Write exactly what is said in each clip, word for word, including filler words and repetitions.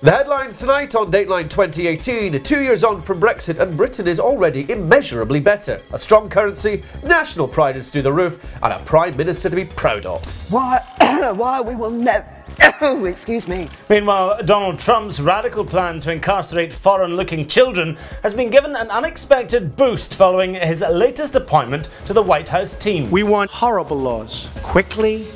The headlines tonight on Dateline twenty eighteen, two years on from Brexit and Britain is already immeasurably better. A strong currency, national pride is through the roof and a Prime Minister to be proud of. Why, why we will never... Excuse me. Meanwhile, Donald Trump's radical plan to incarcerate foreign-looking children has been given an unexpected boost following his latest appointment to the White House team. We want horrible laws. Quickly,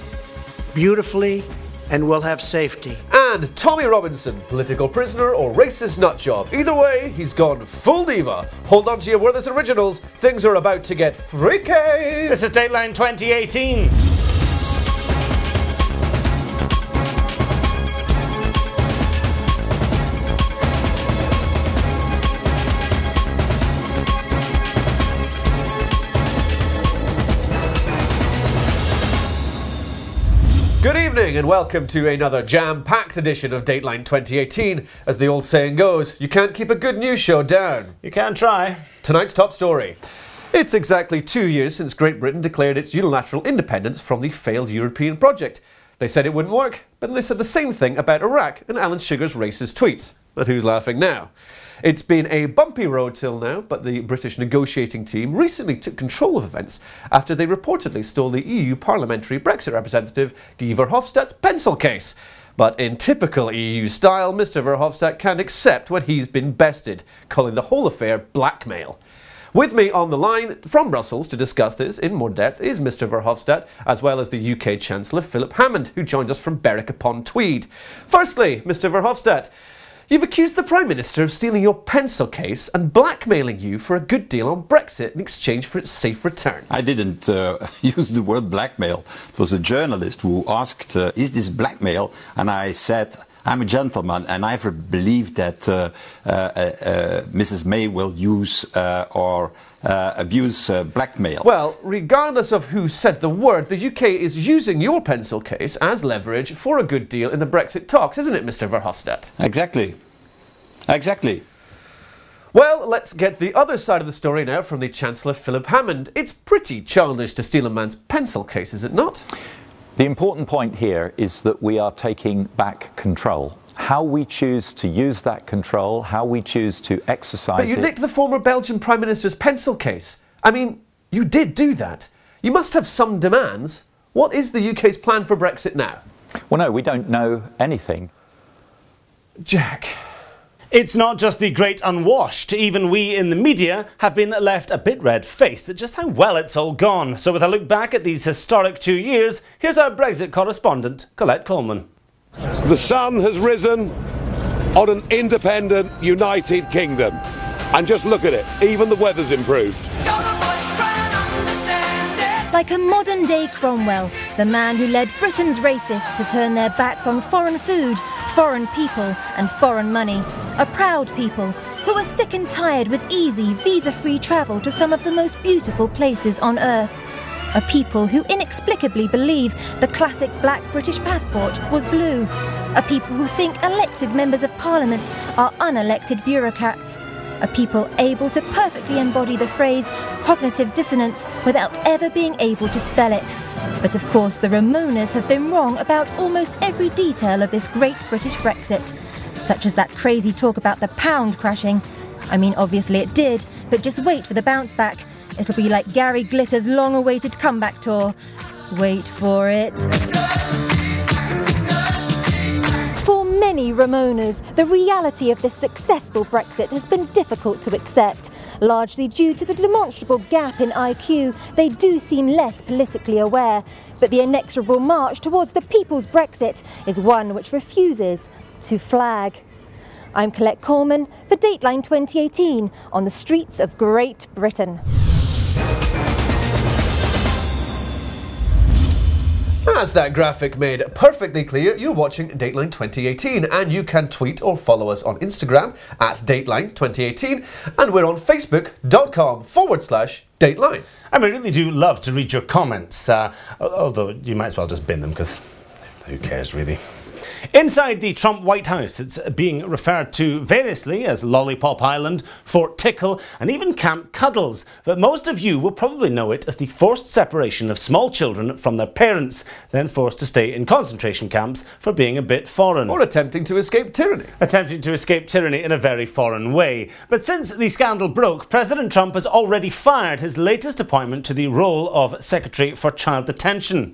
beautifully, and we'll have safety. And Tommy Robinson, political prisoner or racist nutjob. Either way, he's gone full diva. Hold on to your Werther's originals. Things are about to get freaky. This is Dateline twenty eighteen. Good evening and welcome to another jam-packed edition of Dateline twenty eighteen. As the old saying goes, you can't keep a good news show down. You can try. Tonight's top story. It's exactly two years since Great Britain declared its unilateral independence from the failed European project. They said it wouldn't work, but they said the same thing about Iraq and Alan Sugar's racist tweets. But who's laughing now? It's been a bumpy road till now, but the British negotiating team recently took control of events after they reportedly stole the E U parliamentary Brexit representative Guy Verhofstadt's pencil case. But in typical E U style, Mister Verhofstadt can't accept when he's been bested, calling the whole affair blackmail. With me on the line from Brussels to discuss this in more depth is Mister Verhofstadt, as well as the U K Chancellor Philip Hammond, who joined us from Berwick-upon-Tweed. Firstly, Mister Verhofstadt, you've accused the Prime Minister of stealing your pencil case and blackmailing you for a good deal on Brexit in exchange for its safe return. I didn't uh, use the word blackmail. It was a journalist who asked, uh, is this blackmail? And I said, I'm a gentleman and I never believe that uh, uh, uh, Missus May will use uh, or uh, abuse uh, blackmail. Well, regardless of who said the word, the U K is using your pencil case as leverage for a good deal in the Brexit talks, isn't it, Mister Verhofstadt? Exactly. Exactly. Well, let's get the other side of the story now from the Chancellor Philip Hammond. It's pretty childish to steal a man's pencil case, is it not? The important point here is that we are taking back control. How we choose to use that control, how we choose to exercise it. But you nicked the former Belgian Prime Minister's pencil case. I mean, you did do that. You must have some demands. What is the U K's plan for Brexit now? Well, no, we don't know anything. Jack. It's not just the great unwashed. Even we in the media have been left a bit red-faced at just how well it's all gone. So with a look back at these historic two years, here's our Brexit correspondent, Colette Coleman. The sun has risen on an independent, united kingdom. And just look at it, even the weather's improved. Like a modern-day Cromwell, the man who led Britain's racists to turn their backs on foreign food, foreign people and foreign money. A proud people who are sick and tired with easy, visa-free travel to some of the most beautiful places on earth. A people who inexplicably believe the classic black British passport was blue. A people who think elected members of parliament are unelected bureaucrats. A people able to perfectly embody the phrase cognitive dissonance without ever being able to spell it. But of course the Ramonas have been wrong about almost every detail of this great British Brexit, such as that crazy talk about the pound crashing. I mean, obviously it did, but just wait for the bounce back. It'll be like Gary Glitter's long-awaited comeback tour. Wait for it. For many Ramonas, the reality of this successful Brexit has been difficult to accept. Largely due to the demonstrable gap in I Q, they do seem less politically aware. But the inexorable march towards the people's Brexit is one which refuses to flag. I'm Colette Coleman for Dateline twenty eighteen on the streets of Great Britain. As that graphic made perfectly clear, you're watching Dateline twenty eighteen and you can tweet or follow us on Instagram at Dateline twenty eighteen and we're on facebook.com forward slash Dateline. And we really do love to read your comments, uh, although you might as well just bin them because who cares really. Inside the Trump White House, it's being referred to variously as Lollipop Island, Fort Tickle, and even Camp Cuddles, but most of you will probably know it as the forced separation of small children from their parents, then forced to stay in concentration camps for being a bit foreign. Or attempting to escape tyranny. Attempting to escape tyranny in a very foreign way. But since the scandal broke, President Trump has already fired his latest appointment to the role of Secretary for Child Detention.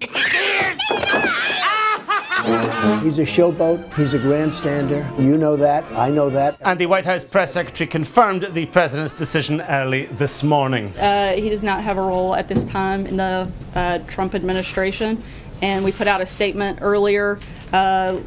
He's a showboat, he's a grandstander, you know that, I know that. And the White House press secretary confirmed the president's decision early this morning. Uh, he does not have a role at this time in the uh, Trump administration, and we put out a statement earlier uh,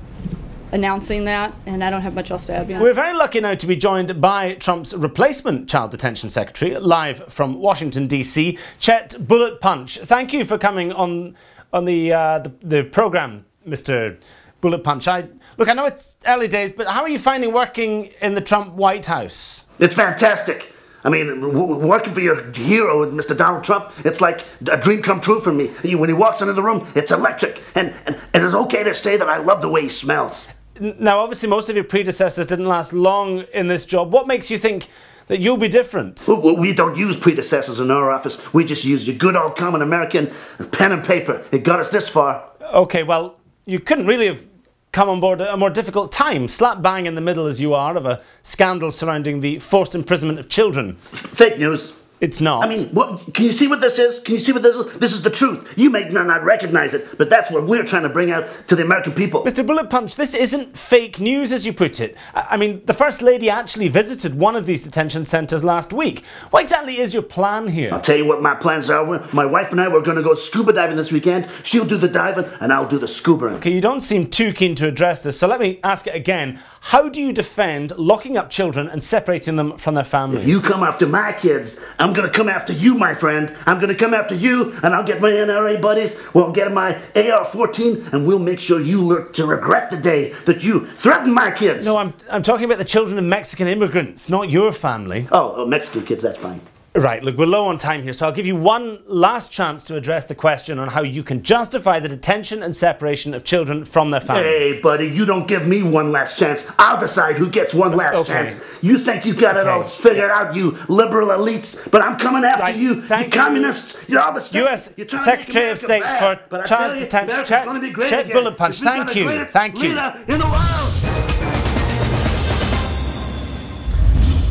announcing that, and I don't have much else to add. Yeah. We're very lucky now to be joined by Trump's replacement Child Detention Secretary, live from Washington, D C, Chet Bullet Punch. Thank you for coming on, on the, uh, the, the programme, Mister Bullet Punch. I, look, I know it's early days, but how are you finding working in the Trump White House? It's fantastic. I mean, w working for your hero, Mister Donald Trump, it's like a dream come true for me. When he walks into the room, it's electric. And, and, and it's okay to say that I love the way he smells. Now, obviously, most of your predecessors didn't last long in this job. What makes you think that you'll be different? We don't use predecessors in our office. We just use your good old common American pen and paper. It got us this far. Okay, well, you couldn't really have come on board at a more difficult time, slap bang in the middle as you are of a scandal surrounding the forced imprisonment of children. Fake news. It's not. I mean, what, can you see what this is? Can you see what this is? This is the truth. You may not recognise it, but that's what we're trying to bring out to the American people. Mister Bullet Punch, this isn't fake news as you put it. I mean, the First Lady actually visited one of these detention centres last week. What exactly is your plan here? I'll tell you what my plans are. My wife and I were going to go scuba diving this weekend. She'll do the diving and I'll do the scuba-ing. Okay, you don't seem too keen to address this, so let me ask it again. How do you defend locking up children and separating them from their families? If you come after my kids, I'm going to come after you, my friend. I'm going to come after you, and I'll get my N R A buddies, we'll get my A R fourteen, and we'll make sure you learn to regret the day that you threatened my kids. No, I'm, I'm talking about the children of Mexican immigrants, not your family. Oh, oh, Mexican kids, that's fine. Right, look, we're low on time here, so I'll give you one last chance to address the question on how you can justify the detention and separation of children from their families. Hey, buddy, you don't give me one last chance. I'll decide who gets one last okay. chance. You think you got okay. it all figured out, you liberal elites, but I'm coming after right. you, Thank you communists. You're all the same. U S Secretary of State bad, for Child Detention, Chet, Chet Bullet Punch. Thank you. Thank you. In the world.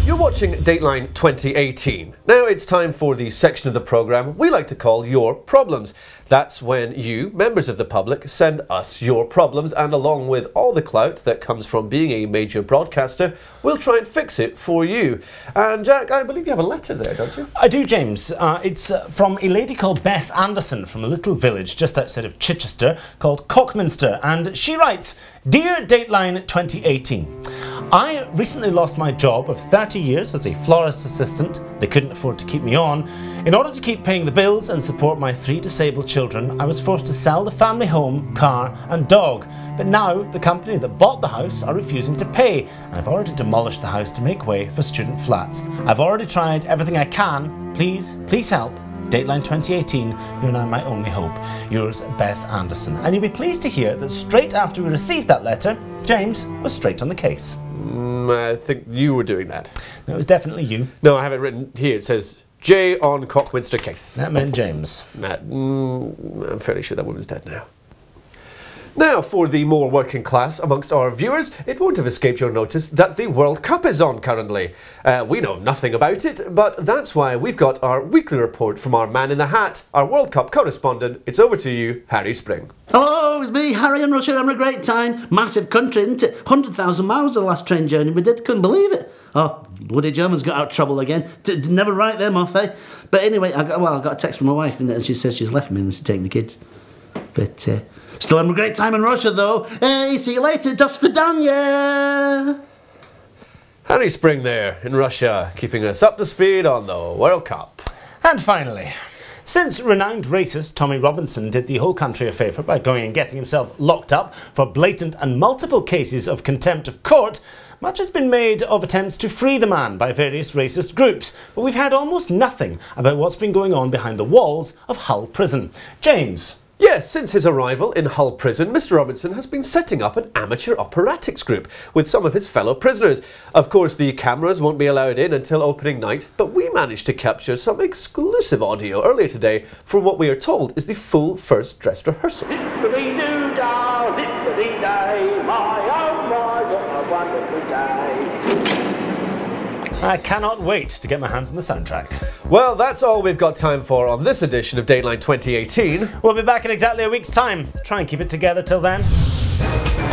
You're watching Dateline twenty eighteen. Now it's time for the section of the programme we like to call Your Problems. That's when you, members of the public, send us your problems, and along with all the clout that comes from being a major broadcaster, we'll try and fix it for you. And Jack, I believe you have a letter there, don't you? I do, James. Uh, it's uh, from a lady called Beth Anderson from a little village just outside of Chichester called Cockminster, and she writes, Dear Dateline twenty eighteen, I recently lost my job of thirty years as a florist assistant. They couldn't afford to keep me on. In order to keep paying the bills and support my three disabled children, I was forced to sell the family home, car and dog, but now the company that bought the house are refusing to pay, and I've already demolished the house to make way for student flats. I've already tried everything I can. Please, please help. Dateline twenty eighteen, you're now my only hope. Yours, Beth Anderson. And you'll be pleased to hear that straight after we received that letter, James was straight on the case. Mm, I think you were doing that. No, it was definitely you. No, I have it written here. It says, J on Cockminster case. That meant James. Nah, mm, I'm fairly sure that woman's dead now. Now, for the more working class amongst our viewers, it won't have escaped your notice that the World Cup is on currently. Uh, we know nothing about it, but that's why we've got our weekly report from our man in the hat, our World Cup correspondent. It's over to you, Harry Spring. Hello, it's me, Harry, and Russia. Having a great time. Massive country, isn't it? one hundred thousand miles the last train journey we did. Couldn't believe it. Oh, bloody Germans got out of trouble again. D never write them off, eh? But anyway, I got, well, I got a text from my wife, and she says she's left me and she's taking the kids. But uh, still having a great time in Russia, though. Hey, see you later. Do svidaniya. Harry Spring there in Russia, keeping us up to speed on the World Cup. And finally, since renowned racist Tommy Robinson did the whole country a favour by going and getting himself locked up for blatant and multiple cases of contempt of court, much has been made of attempts to free the man by various racist groups, but we've had almost nothing about what's been going on behind the walls of Hull Prison. James, Yes, since his arrival in Hull Prison, Mister Robinson has been setting up an amateur operatics group with some of his fellow prisoners. Of course, the cameras won't be allowed in until opening night, but we managed to capture some exclusive audio earlier today from what we are told is the full first dress rehearsal. Zip-a-dee-doo-dah, zip-a-dee-day, my oh my, what a wonderful day. I cannot wait to get my hands on the soundtrack. Well, that's all we've got time for on this edition of Dateline twenty eighteen. We'll be back in exactly a week's time. Try and keep it together till then.